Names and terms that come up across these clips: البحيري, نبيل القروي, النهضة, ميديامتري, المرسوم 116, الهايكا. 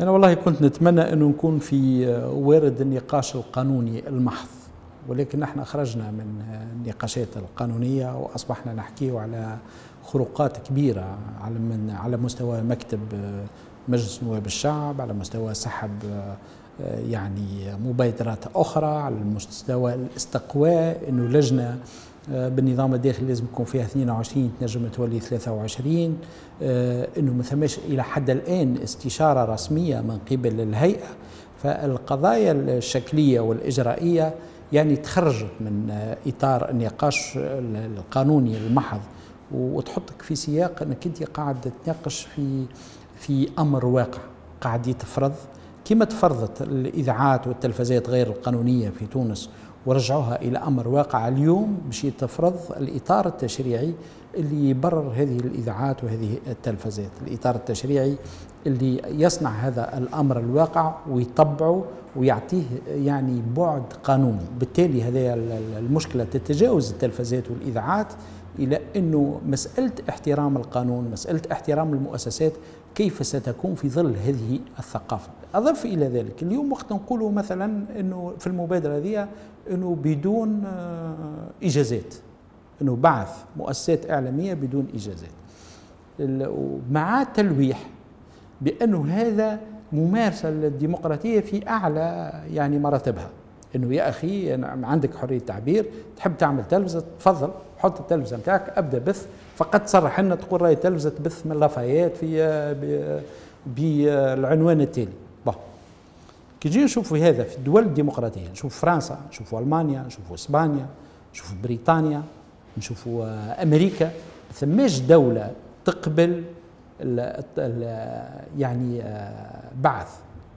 أنا والله كنت نتمنى أنه نكون في وارد النقاش القانوني المحض، ولكن نحن خرجنا من النقاشات القانونية وأصبحنا نحكيه على خروقات كبيرة على مستوى مكتب مجلس نواب الشعب، على مستوى سحب يعني مبادرات أخرى، على مستوى الاستقواء أنه لجنة بالنظام الداخلي لازم يكون فيها 22 تنجم تولي 23، انه ما ثماش الى حد الان استشاره رسميه من قبل الهيئه. فالقضايا الشكليه والاجرائيه يعني تخرجت من اطار النقاش القانوني المحض، وتحطك في سياق انك انت قاعد تناقش في امر واقع قاعد يتفرض، كما تفرضت الاذاعات والتلفزيات غير القانونيه في تونس ورجعوها إلى أمر واقع. اليوم باش يتفرض الإطار التشريعي اللي يبرر هذه الإذاعات وهذه التلفزيات، الإطار التشريعي اللي يصنع هذا الأمر الواقع ويطبعه ويعطيه يعني بعد قانوني. بالتالي هذه المشكلة تتجاوز التلفزيات والإذاعات إلى أنه مسألة احترام القانون، مسألة احترام المؤسسات كيف ستكون في ظل هذه الثقافة. أضف إلى ذلك اليوم وقت نقوله مثلا أنه في المبادرة ذي أنه بدون إجازات، أنه بعث مؤسسات إعلامية بدون إجازات، مع تلويح بأنه هذا ممارسة للديمقراطية في أعلى يعني مراتبها، أنه يا أخي أنا عندك حرية تعبير، تحب تعمل تلفزة تفضل حط التلفزة متاعك أبدأ بث، فقد تصرح لنا تقول راي تلفزة بث من لافايات في بالعنوان التالي. كي نجي نشوفوا هذا في الدول الديمقراطية، نشوف فرنسا، نشوفوا ألمانيا، نشوفوا إسبانيا، نشوفوا بريطانيا، نشوفوا أمريكا، ثماش دولة تقبل يعني بعث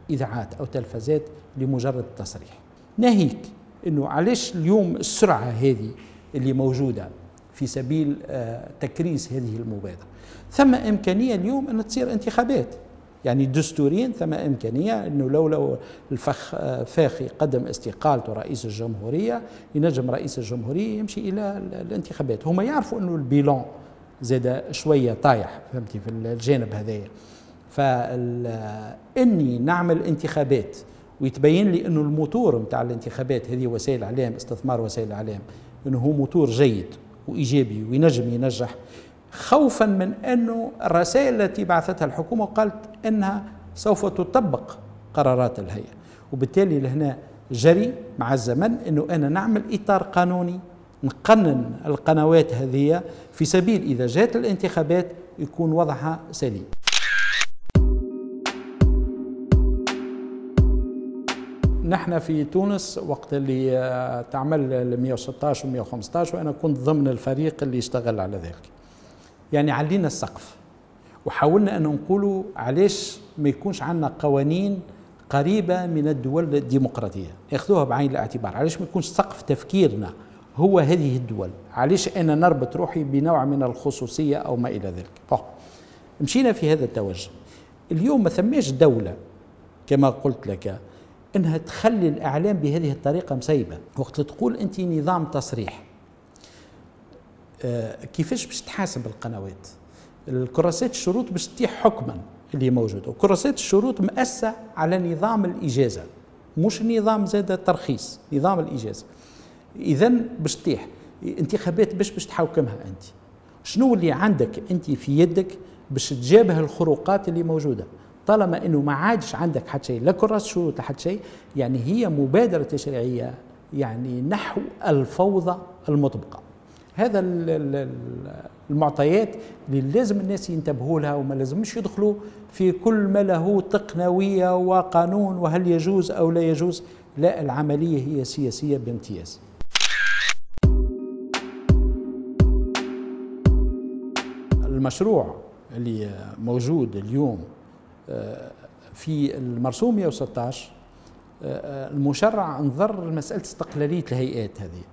إذاعات أو تلفزات لمجرد التصريح. ناهيك أنه علاش اليوم السرعة هذه اللي موجودة في سبيل تكريس هذه المبادرة. ثم إمكانية اليوم أن تصير انتخابات يعني دستوريا، ثم إمكانية أنه لو الفاخ يقدم استقالته رئيس الجمهورية، ينجم رئيس الجمهورية يمشي إلى الانتخابات. هم يعرفوا أنه البيلون زاد شوية طايح، فهمتي، في الجانب هذايا، فإني نعمل انتخابات ويتبين لي أنه الموتور متاع الانتخابات هذه وسائل إعلام، استثمار وسائل الإعلام، أنه هو موتور جيد وإيجابي وينجم ينجح، خوفا من أنه الرسائل التي بعثتها الحكومة قالت أنها سوف تطبق قرارات الهيئة. وبالتالي لهنا جري مع الزمن أنه أنا نعمل إطار قانوني نقنن القنوات هذه في سبيل إذا جاءت الانتخابات يكون وضعها سليم. نحن في تونس وقت اللي تعمل 116 و 115 وأنا كنت ضمن الفريق اللي يشتغل على ذلك، يعني علينا السقف وحاولنا أن نقولوا علاش ما يكونش عندنا قوانين قريبة من الدول الديمقراطية ياخذوها بعين الاعتبار، علاش ما يكونش سقف تفكيرنا هو هذه الدول، علاش أنا نربط روحي بنوع من الخصوصية أو ما إلى ذلك. مشينا في هذا التوجه. اليوم ما ثماش دولة كما قلت لك أنها تخلي الإعلام بهذه الطريقة مسيبة. وقت تقول أنت نظام تصريح، كيفاش باش تحاسب القنوات؟ الكراسات الشروط باش تتيح حكما اللي موجوده، وكراسات الشروط مؤسسه على نظام الاجازه، مش نظام زاد الترخيص، نظام الاجازه. اذا باش تتيح انتخابات باش تحاكمها انت، شنو اللي عندك انت في يدك باش تجابه الخروقات اللي موجوده؟ طالما انه ما عادش عندك حتى شيء، لا كراسه شروط لا حتى شيء، يعني هي مبادره تشريعيه يعني نحو الفوضى المطبقه. هذا المعطيات اللي لازم الناس ينتبهوا لها وما لازمش يدخلوا في كل ما له تقنوية وقانون وهل يجوز أو لا يجوز. لا، العملية هي سياسية بامتياز. المشروع اللي موجود اليوم في المرسوم 116 المشرع انظر لمسألة استقلالية الهيئات هذه،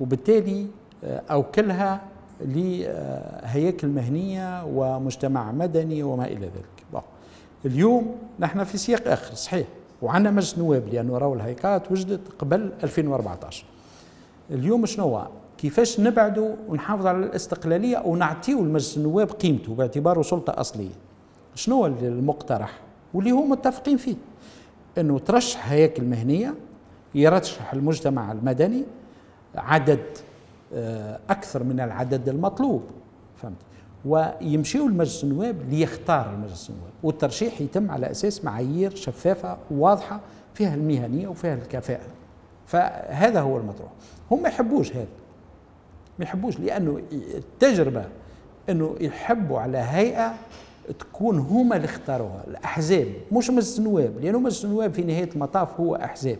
وبالتالي أوكلها لهياكل مهنية ومجتمع مدني وما إلى ذلك. اليوم نحن في سياق آخر صحيح، وعندنا مجلس نواب لأنه راهو الهايكا توجدت قبل 2014. اليوم شنو كيفاش نبعدوا ونحافظوا على الاستقلالية ونعطيوا المجلس النواب قيمته باعتباره سلطة أصلية؟ شنو المقترح واللي هم متفقين فيه، انه ترشح هياكل مهنيه يرشح المجتمع المدني عدد اكثر من العدد المطلوب، فهمت، ويمشيوا لمجلس النواب ليختار المجلس النواب، والترشيح يتم على اساس معايير شفافه وواضحه فيها المهنيه وفيها الكفاءه. فهذا هو المطروح. هم ما يحبوش هذا، ما يحبوش، لانه التجربه انه يحبوا على هيئه تكون هما اللي اختاروها، الاحزاب مش مجلس النواب، لانه مجلس النواب في نهايه المطاف هو احزاب،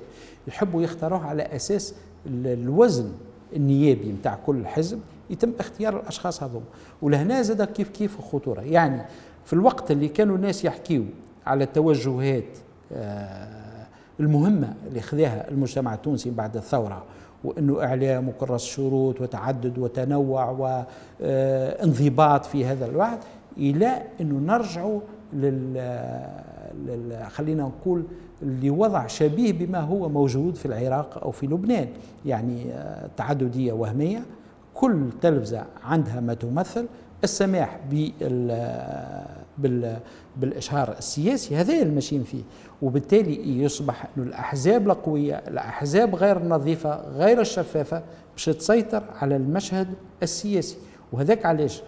يحبوا يختاروها على اساس الوزن النيابي نتاع كل حزب، يتم اختيار الاشخاص هذوما. ولهنا زاد كيف كيف الخطوره، يعني في الوقت اللي كانوا الناس يحكيوا على التوجهات المهمه اللي خذاها المجتمع التونسي بعد الثوره، وانه اعلام وكراس شروط وتعدد وتنوع وانضباط في هذا الوعد، الى انه نرجعوا خلينا نقول لوضع شبيه بما هو موجود في العراق او في لبنان، يعني تعدديه وهميه، كل تلفزه عندها ما تمثل، السماح بالاشهار السياسي هذا اللي ماشيين فيه، وبالتالي يصبح انه الاحزاب القويه، الاحزاب غير النظيفه، غير الشفافه، باش تسيطر على المشهد السياسي. وهذاك علاش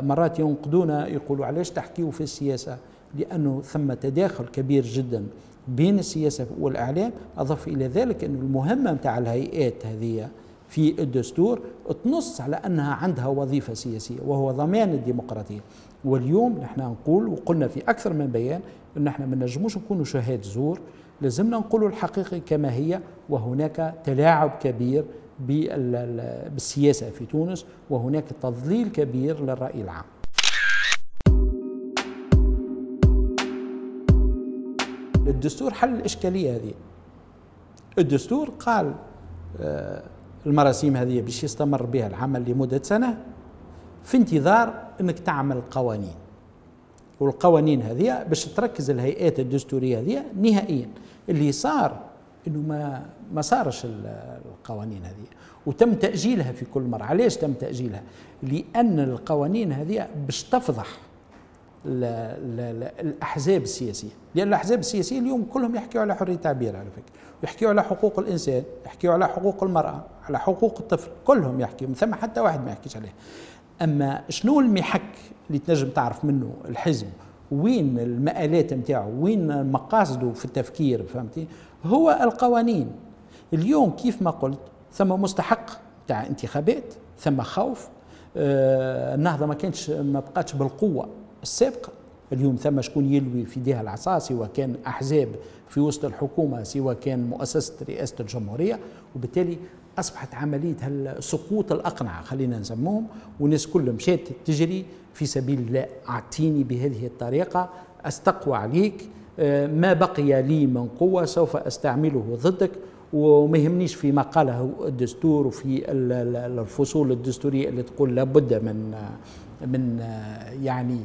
مرات ينقدونا يقولوا علاش تحكيوا في السياسه، لانه ثم تداخل كبير جدا بين السياسه والاعلام. اضف الى ذلك انه المهمه نتاع الهيئات هذه في الدستور تنص على انها عندها وظيفه سياسيه وهو ضمان الديمقراطيه. واليوم نحن نقول وقلنا في اكثر من بيان ان نحن ما نجموش نكونوا شهاد زور، لازمنا نقولوا الحقيقه كما هي، وهناك تلاعب كبير بالسياسه في تونس، وهناك تضليل كبير للراي العام. الدستور حل الاشكاليه هذه. الدستور قال المراسيم هذه باش يستمر بها العمل لمده سنه في انتظار انك تعمل قوانين، والقوانين هذه باش تركز الهيئات الدستوريه هذه نهائيا. اللي صار انه ما صارش القوانين هذه، وتم تاجيلها في كل مره. علاش تم تاجيلها؟ لان القوانين هذه باش تفضح الاحزاب السياسيه، لان الاحزاب السياسيه اليوم كلهم يحكيوا على حريه التعبير على فكره، ويحكيوا على حقوق الانسان، يحكيوا على حقوق المراه، على حقوق الطفل، كلهم يحكيوا، من ثم حتى واحد ما يحكيش عليه. اما شنو المحك اللي تنجم تعرف منه الحزب وين المآلات نتاعو، وين مقاصده في التفكير، فهمتي؟ هو القوانين. اليوم كيف ما قلت ثم مستحق تاع انتخابات، ثم خوف، النهضه ما بقاتش بالقوه السابقه. اليوم ثم شكون يلوي في يديها العصا، سواء كان احزاب في وسط الحكومه، سواء كان مؤسسه رئاسه الجمهوريه، وبالتالي اصبحت عمليه سقوط الاقنعه خلينا نسموهم، والناس كلها مشات تجري في سبيل لا اعطيني بهذه الطريقه، استقوى عليك، ما بقي لي من قوه سوف استعمله ضدك، وما يهمنيش فيما قاله الدستور وفي الفصول الدستوريه اللي تقول لابد من يعني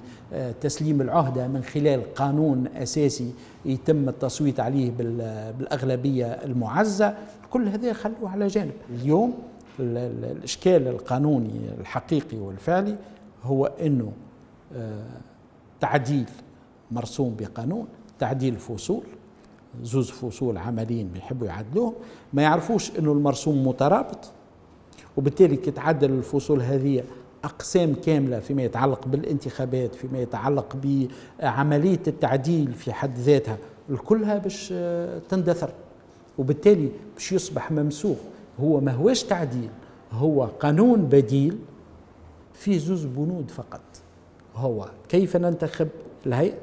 تسليم العهدة من خلال قانون أساسي يتم التصويت عليه بالأغلبية المعزة. كل هذا خلوه على جانب. اليوم الإشكال القانوني الحقيقي والفعلي هو أنه تعديل مرسوم بقانون، تعديل فصول، زوز فصول عمليين بيحبوا يعدلوهم، ما يعرفوش أنه المرسوم مترابط، وبالتالي كتعدل الفصول هذه أقسام كاملة فيما يتعلق بالانتخابات، فيما يتعلق بعملية التعديل في حد ذاتها، الكلها باش تندثر، وبالتالي باش يصبح ممسوخ. هو ما هوش تعديل، هو قانون بديل فيه زوز بنود فقط، هو كيف ننتخب الهيئة،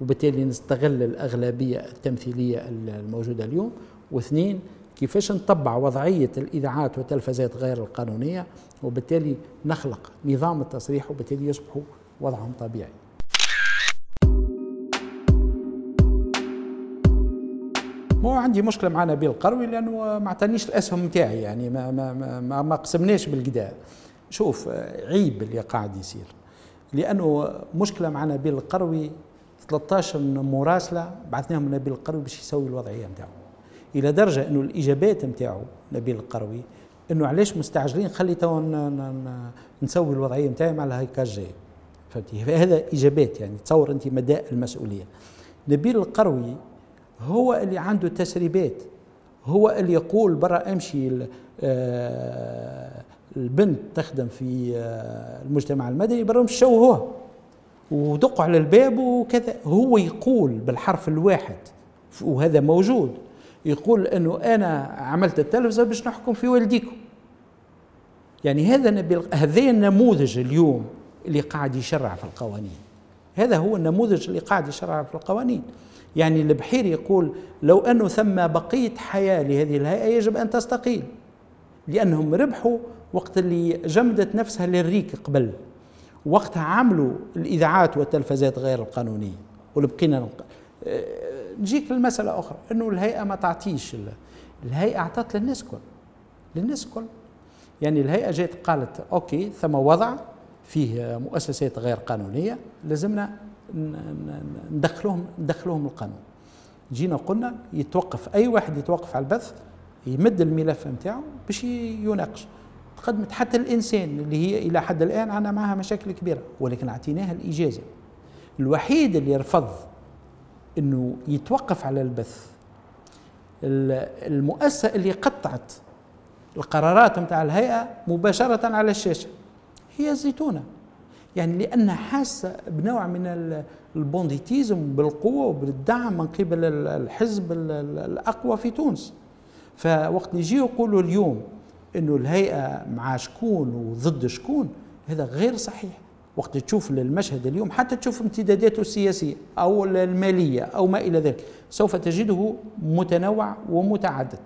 وبالتالي نستغل الأغلبية التمثيلية الموجودة اليوم، واثنين كيفاش نطبع وضعية الإذاعات والتلفزيات غير القانونية، وبالتالي نخلق نظام التصريح، وبالتالي يصبحوا وضعهم طبيعي. مو عندي مشكلة مع نبيل القروي لأنه ما عطانيش الأسهم نتاعي، يعني ما قسمناش بالقدا. شوف عيب اللي قاعد يصير، لأنه مشكلة مع نبيل القروي 13 مراسلة بعثناهم لنبيل القروي باش يسوي الوضعية نتاعو، الى درجه انه الاجابات نتاعو نبيل القروي انه علاش مستعجلين، خلي تو نسوي الوضعيه نتاعي مع الهايكا الجاي، فهمتي؟ هذا اجابات، يعني تصور انت مدى المسؤوليه. نبيل القروي هو اللي عنده تسريبات، هو اللي يقول برا امشي البنت تخدم في المجتمع المدني برا مش شوهوها ودقوا على الباب وكذا. هو يقول بالحرف الواحد، وهذا موجود، يقول انه انا عملت التلفزه باش نحكم في والديكم. يعني هذا النموذج اليوم اللي قاعد يشرع في القوانين، هذا هو النموذج اللي قاعد يشرع في القوانين. يعني البحيري يقول لو انه ثم بقيه حياه لهذه الهيئه يجب ان تستقيل، لانهم ربحوا وقت اللي جمدت نفسها للريك قبل، وقتها عملوا الاذاعات والتلفزات غير القانونيه ولبقينا نجيك لمساله اخرى، انه الهيئه ما تعطيش، الهيئه اعطت للناس كل، يعني الهيئه جات قالت اوكي ثم وضع فيه مؤسسات غير قانونيه لازمنا ندخلوهم القانون. جينا قلنا يتوقف اي واحد يتوقف على البث، يمد الملف نتاعو باش يناقش. تقدمت حتى الانسان اللي هي الى حد الان عندنا معها مشاكل كبيره، ولكن اعطيناها الاجازه. الوحيد اللي يرفض انه يتوقف على البث المؤسسه اللي قطعت القرارات نتاع الهيئه مباشره على الشاشه هي الزيتونه، يعني لانها حاسه بنوع من البونديتيزم بالقوه وبالدعم من قبل الحزب الاقوى في تونس. فوقت يجيوا يقولوا اليوم انه الهيئه مع شكون وضد شكون، هذا غير صحيح. وقت تشوف المشهد اليوم حتى تشوف امتداداته السياسيه او الماليه او ما الى ذلك، سوف تجده متنوع ومتعدد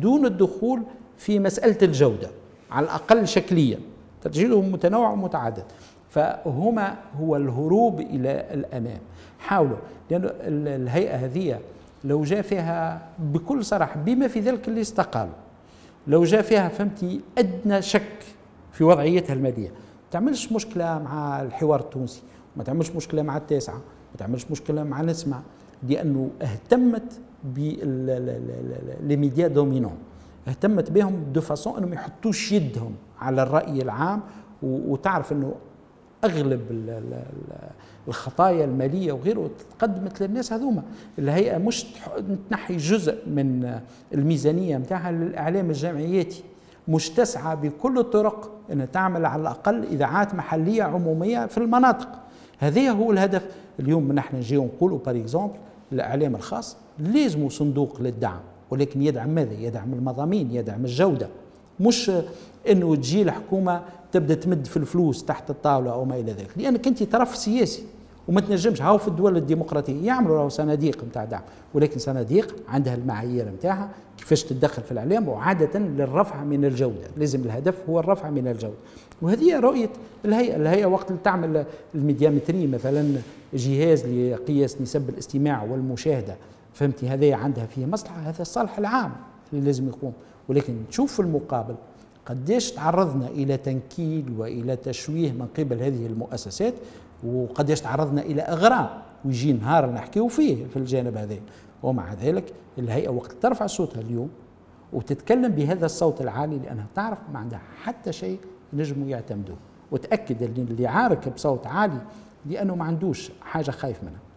دون الدخول في مساله الجوده، على الاقل شكليا تجده متنوع ومتعدد. فهما هو الهروب الى الامام، حاولوا، لانه الهيئه هذه لو جاء فيها بكل صراحه بما في ذلك اللي استقالوا، لو جاء فيها فهمتي ادنى شك في وضعيتها الماليه، ما تعملش مشكله مع الحوار التونسي، وما تعملش مشكله مع التاسعه، ما تعملش مشكله مع نسمع، لانه اهتمت بالميديا دومينون، اهتمت بهم دو فاسون انهم يحطوش يدهم على الراي العام، وتعرف انه اغلب الخطايا الماليه وغيره تقدمت للناس هذوما. الهيئه مش تنحي جزء من الميزانيه نتاعها للاعلام الجمعياتي، مش تسعى بكل الطرق ان تعمل على الاقل اذاعات محليه عموميه في المناطق. هذا هو الهدف. اليوم نحن نجيو نقولوا باغ اكزومبل الاعلام الخاص لازموا صندوق للدعم، ولكن يدعم ماذا؟ يدعم المضامين، يدعم الجوده، مش انه تجي الحكومه تبدا تمد في الفلوس تحت الطاوله او ما الى ذلك، لانك انت طرف سياسي وما تنجمش. هاو في الدول الديمقراطيه يعملوا راهو صناديق نتاع دعم، ولكن صناديق عندها المعايير نتاعها كيفاش تتدخل في الاعلام، وعاده للرفع من الجوده، لازم الهدف هو الرفع من الجوده، وهذه رؤيه الهيئه. الهيئه وقت اللي تعمل الميديامتري مثلا، جهاز لقياس نسب الاستماع والمشاهده، فهمتي هذا عندها فيه مصلحه، هذا الصالح العام اللي لازم يقوم. ولكن تشوف في المقابل قديش تعرضنا الى تنكيل والى تشويه من قبل هذه المؤسسات، وقديش تعرضنا الى اغراء، ويجي نهار نحكيو فيه في الجانب هذا. ومع ذلك الهيئه وقت ترفع صوتها اليوم وتتكلم بهذا الصوت العالي، لانها تعرف ما عندها حتى شيء نجموا يعتمدوه. وتاكد اللي عارك بصوت عالي لانه ما عندوش حاجه خايف منها.